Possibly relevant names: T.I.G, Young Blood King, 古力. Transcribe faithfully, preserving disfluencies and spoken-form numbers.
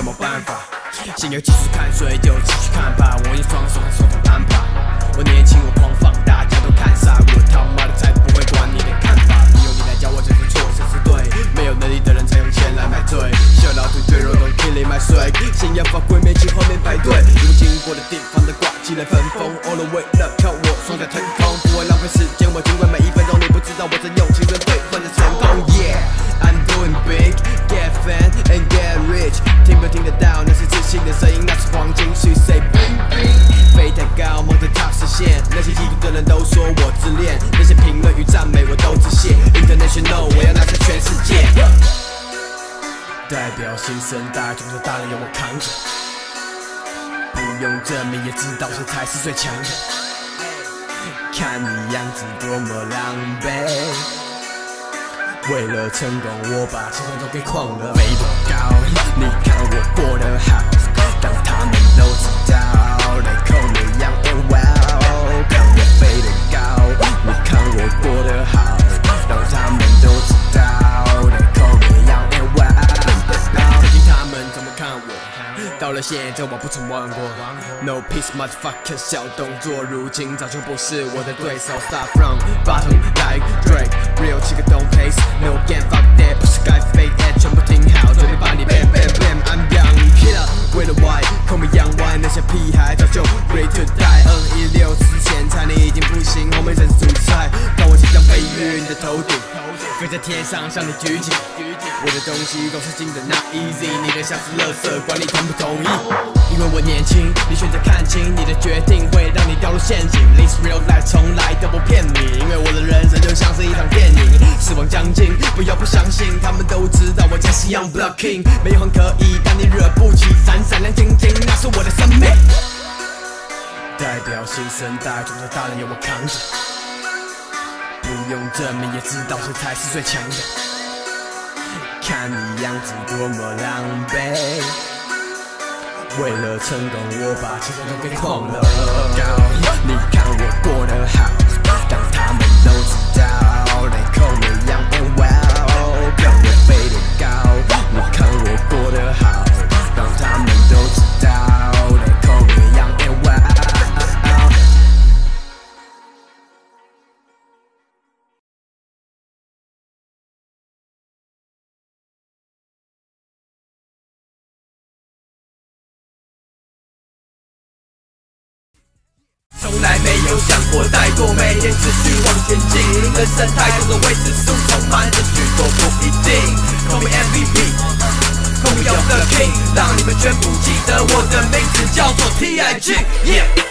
什么办法？想要继续看，所以就继续看吧。我用双手和手头攀爬，我年轻，我狂放大，大家都看傻。我他妈的才不会管你的看法，你用你来教我谁是错，谁是对。没有能力的人才用钱来买醉，小老腿脆弱都 killing my swag， 想要发挥没去后面排队。路经过的地方的挂起来分风，偶尔为了跳我双脚腾空，不会浪费时间。我尽管每一分钟，你不知道我在用青春兑换的成功。Yeah，I'm doing big， get fan and get rich。听不听得到？那是自信的声音，那是黄金。She say bling bling， 飞太高，梦在top实现。那些嫉妒的人都说我自恋，那些评论与赞美我都致谢。International， 我要拿下全世界。代表新生代，众多大人由我扛着，不用证明也知道谁才是最强的。 看你样子多么狼狈，为了成功我把青春都给狂了。飞多高，你看我过得好，当他们都知道来扣你样哦哇哦。看我飞得高，你看我过得好，当他们都知道来扣你样哦哇哦。听他们怎么看我。 到了现在我不曾忘过 ，No peace motherfucker， 小动作如今早就不是我的对手。Start from bottom like Drake，real 七个 don't pace，no game fuck that， 不是该飞的全部停好，准备把你 bam bam bam，I'm young killer， 为了 why，call me young why， 那些屁孩早就 ready to die。二一六之前猜你已经不行，后面才是主菜，但我即将飞越你的头顶，飞在天上向你举起。 我的东西都是金的，那 easy， 你的像是垃圾，管你同不同意。因为我年轻，你选择看清，你的决定会让你掉入陷阱。This real life 从来都不骗你，因为我的人生就像是一场电影，死亡将近，不要不相信，他们都知道我家是 Young Blood King， 没有很可以，但你惹不起，闪闪亮晶晶，那是我的生命。代表新生代，众多大人由我扛着，不用证明也知道谁才是最强的。 看你样子多么狼狈，为了成功我把青春都给空了。你看我过得好，当他们都知道来扣你样哦哇哦。看我飞得高，你看我过得好，当他们都知道来扣你样哦哇哦。从来没有想过怠惰，每天持续往前进。人生太多的未知数，充满着许多不一定。Call me M V P，Call me Young King， 让你们全部记得我的名字叫做 T I G。